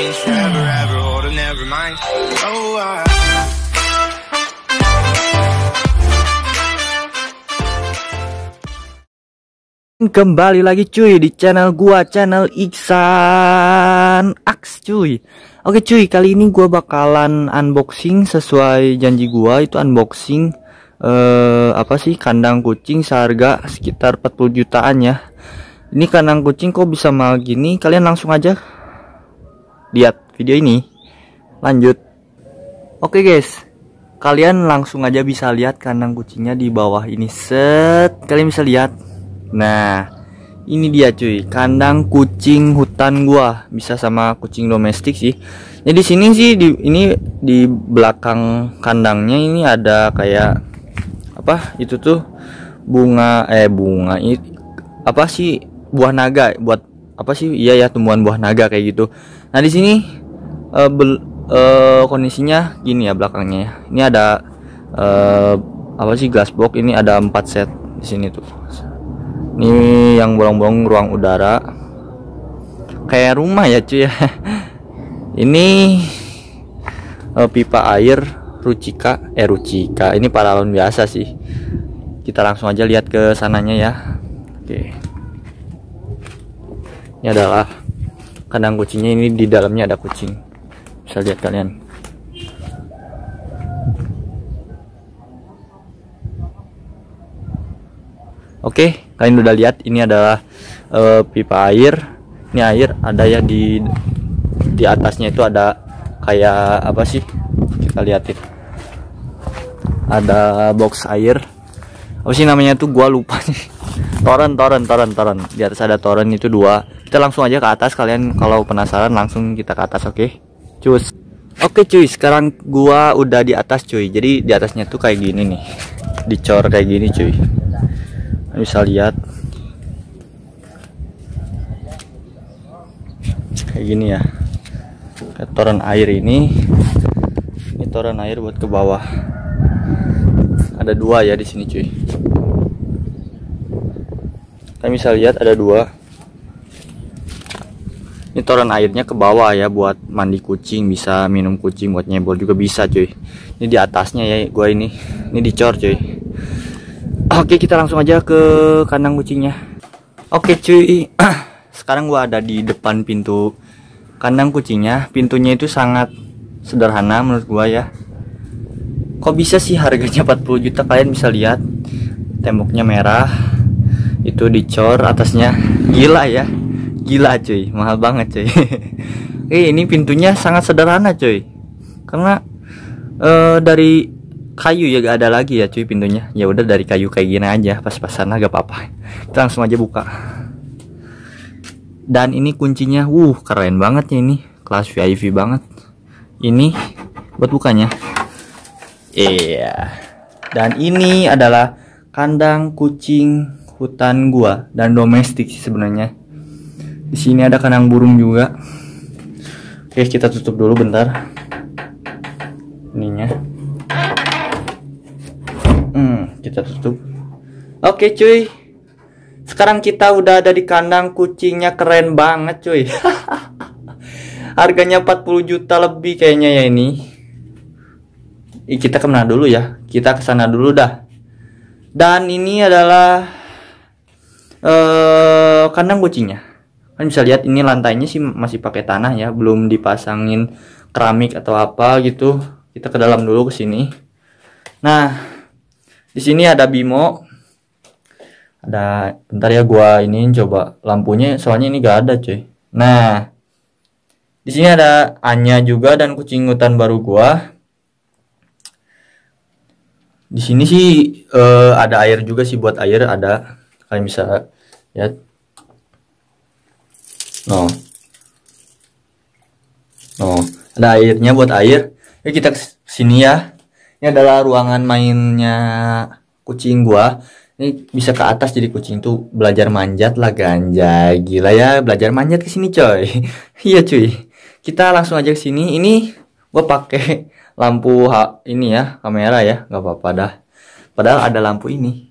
means forever, ever, or to never mind. Oh, Kembali lagi cuy di channel gua, channel Ikhsan Exe cuy. Oke cuy, kali ini gua bakalan unboxing sesuai janji gua. Itu unboxing kandang kucing seharga sekitar 40 jutaan ya. Ini kandang kucing kok bisa mahal gini? Kalian langsung aja lihat video ini. Lanjut. Oke guys, kalian langsung aja bisa lihat kandang kucingnya di bawah ini. Set, kalian bisa lihat. Nah, ini dia cuy, kandang kucing hutan gua, bisa sama kucing domestik sih. Jadi ya, sini sih di belakang kandangnya ini ada kayak apa? Itu tuh buah naga, buat apa sih? Iya ya, tumbuhan buah naga kayak gitu. Nah, di sini kondisinya gini ya belakangnya ya. Ini ada glass box, ini ada 4 set di sini tuh. Ini yang bolong-bolong ruang udara kayak rumah ya cuy ya. Ini pipa air rucika, ini paralon biasa sih. Kita langsung aja lihat ke sananya ya. Oke, ini adalah kandang kucingnya. Ini di dalamnya ada kucing, bisa lihat kalian. Oke, kalian udah lihat, ini adalah pipa air. Ini air ada ya, di atasnya itu ada kayak apa sih? Kita liatin. Ada box air. Apa sih namanya tuh? Gua lupa nih. Toren. Di atas ada toren itu 2. Kita langsung aja ke atas. Kalian kalau penasaran langsung kita ke atas, oke? Cus. Oke cuy, sekarang gua udah di atas cuy. Jadi di atasnya tuh kayak gini nih. Dicor kayak gini cuy. Bisa lihat kayak gini ya, kayak toren air. Ini toren air buat ke bawah, ada 2 ya di sini cuy. Kalian bisa lihat ada 2. Ini toren airnya ke bawah ya, buat mandi kucing, bisa minum kucing, buat nyebol juga bisa cuy. Ini di atasnya ya, gua ini dicor cuy. Oke, kita langsung aja ke kandang kucingnya. Oke cuy, sekarang gua ada di depan pintu kandang kucingnya. Pintunya itu sangat sederhana menurut gua ya. Kok bisa sih harganya 40 juta? Kalian bisa lihat temboknya merah, itu dicor atasnya. Gila ya, gila cuy, mahal banget cuy. Oke, ini pintunya sangat sederhana cuy, karena dari kayu ya, gak ada lagi ya cuy pintunya. Ya udah dari kayu kayak gini aja, pas-pasan lah, gak apa-apa. Kita langsung aja buka. Dan ini kuncinya, keren banget ya, ini kelas VIP banget. Ini buat bukanya. Iya. Dan ini adalah kandang kucing hutan gua dan domestik sih sebenarnya. Di sini ada kandang burung juga. Oke, kita tutup dulu bentar. Ininya. Kita tutup. Oke cuy, sekarang kita udah ada di kandang kucingnya. Keren banget cuy. Harganya 40 juta lebih kayaknya ya ini. Kita kemana dulu ya? Kita kesana dulu dah. Dan ini adalah kandang kucingnya. Kan bisa lihat ini lantainya sih masih pakai tanah ya, belum dipasangin keramik atau apa gitu. Kita ke dalam dulu, ke sini. Nah, di sini ada Bimo. Ada, bentar ya, gua ini coba lampunya soalnya ini gak ada cuy. Nah, di sini ada Anya juga dan kucing hutan baru gua. Di sini sih ada air juga sih, buat air ada. Kalian bisa lihat. Ada airnya buat air. Yuk kita kesini ya. Ini adalah ruangan mainnya kucing gua. Ini bisa ke atas, jadi kucing tuh belajar manjat lah, ganjay. Gila ya, belajar manjat ke sini coy. Iya cuy. Kita langsung aja ke sini. Ini gua pakai lampu ini ya, kamera ya, nggak apa-apa dah. Padahal ada lampu ini.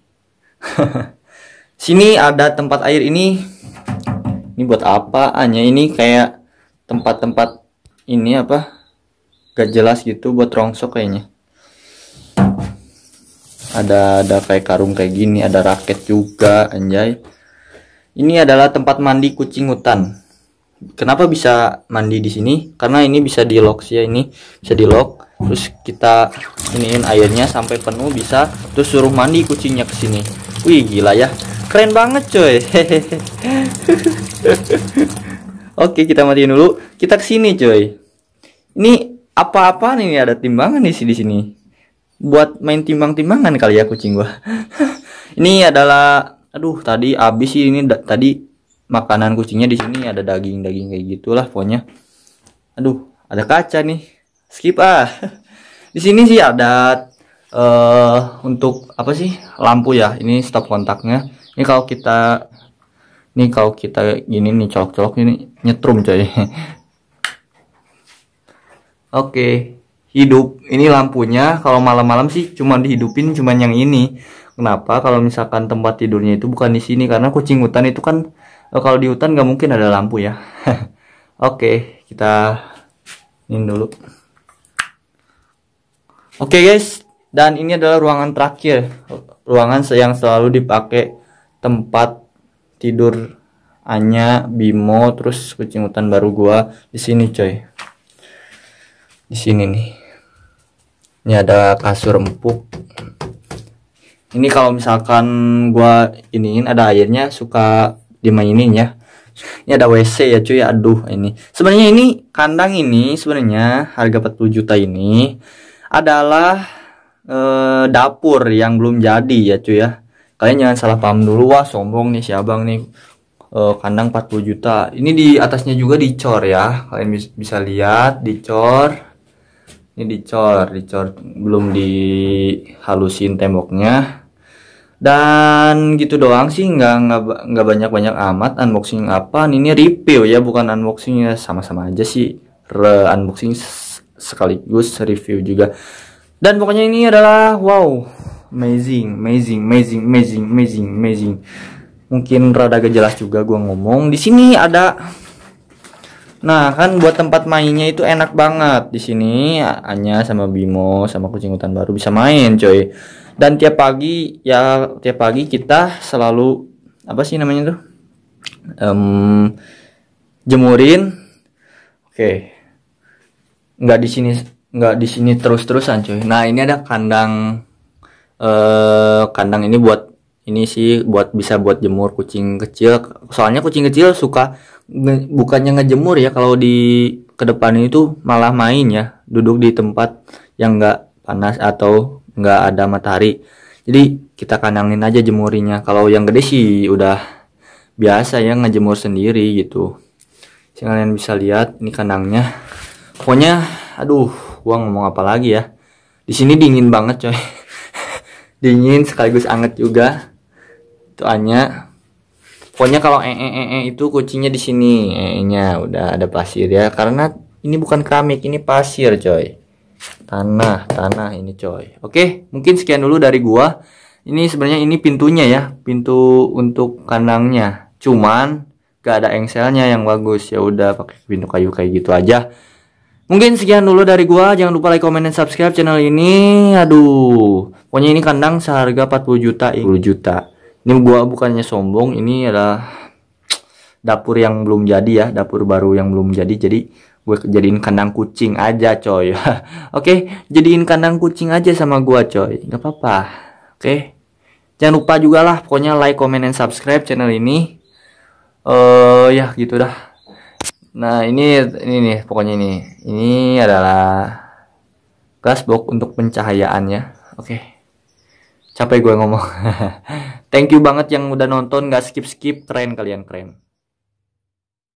Sini ada tempat air ini. Ini buat apaan ya? Ini kayak tempat-tempat ini apa gak jelas gitu buat rongsok kayaknya. Ada kayak karung kayak gini, ada raket juga, anjay. Ini adalah tempat mandi kucing hutan. Kenapa bisa mandi di sini? Karena ini bisa di lock sih ya, ini bisa di lock. Terus kita iniin airnya sampai penuh bisa, terus suruh mandi kucingnya ke sini. Wih, gila ya. Keren banget, coy. Oke, kita matiin dulu. Kita ke sini, coy. Ini apa-apaan ini, ada timbangan nih di sini. Buat main timbang-timbangan kali ya kucing gua. Ini adalah, aduh, tadi habis sih ini tadi makanan kucingnya di sini, ada daging-daging kayak gitulah pokoknya. Aduh, ada kaca nih. Skip ah. Di sini sih ada untuk apa sih? Lampu ya. Ini stop kontaknya. Ini kalau kita gini nih colok-colok ini nyetrum coy. Oke, hidup. Ini lampunya kalau malam-malam sih cuma dihidupin cuman yang ini. Kenapa? Kalau misalkan tempat tidurnya itu bukan di sini, karena kucing hutan itu kan kalau di hutan nggak mungkin ada lampu ya. Oke, kita ini dulu. Oke guys, dan ini adalah ruangan terakhir, ruangan yang selalu dipakai tempat tidur Anya, Bimo, terus kucing hutan baru gua di sini coy. Di sini nih, ini ada kasur empuk. Ini kalau misalkan gua iniin ada airnya suka dimainin ya. Ini ada WC ya cuy, aduh ini. Sebenarnya ini kandang ini sebenarnya harga 40 juta ini adalah dapur yang belum jadi ya cuy ya. Kalian jangan salah paham dulu, wah sombong nih si abang nih. Kandang 40 juta. Ini di atasnya juga dicor ya. Kalian bisa lihat dicor. Ini dicor, belum dihalusin temboknya. Dan gitu doang sih, nggak banyak-banyak amat unboxing apa. Ini review ya, bukan unboxing ya, sama-sama aja sih. Unboxing sekaligus review juga. Dan pokoknya ini adalah wow, amazing. Mungkin rada gak jelas juga gua ngomong. Di sini ada, nah kan buat tempat mainnya itu enak banget. Di sini Anya sama Bimo sama kucing hutan baru bisa main coy. Dan tiap pagi ya, tiap pagi kita selalu apa sih namanya tuh jemurin. Oke, nggak di sini terus-terusan cuy. Nah ini ada kandang, kandang ini buat ini sih, buat bisa buat jemur kucing kecil. Soalnya kucing kecil suka bukannya ngejemur ya, kalau di kedepan itu malah main ya, duduk di tempat yang nggak panas atau nggak ada matahari. Jadi kita kandangin aja jemurinya. Kalau yang gede sih udah biasa ya ngejemur sendiri gitu. Kalian bisa lihat ini kandangnya. Pokoknya aduh, gua ngomong apa lagi ya. Di sini dingin banget coy. Dingin sekaligus anget juga. Itu Anya. Pokoknya kalau itu kucingnya di sini. Nya udah ada pasir ya, karena ini bukan keramik, ini pasir coy. Tanah ini coy. Oke, mungkin sekian dulu dari gua. Ini sebenarnya ini pintunya ya, pintu untuk kandangnya. Cuman gak ada engselnya yang bagus, ya udah pakai pintu kayu kayak gitu aja. Mungkin sekian dulu dari gua. Jangan lupa like, comment, dan subscribe channel ini. Aduh, pokoknya ini kandang seharga 40 juta, 10 juta. Ini gua bukannya sombong, ini adalah dapur yang belum jadi ya, dapur baru yang belum jadi. Jadi gue jadiin kandang kucing aja coy. Oke, jadiin kandang kucing aja sama gue coy, nggak apa-apa. Oke, jangan lupa juga lah pokoknya like, comment, dan subscribe channel ini. Ya gitu dah. Nah ini nih pokoknya ini adalah glassbox untuk pencahayaannya. Oke, capek gue ngomong. Thank you banget yang udah nonton, nggak skip-skip. Keren, kalian keren.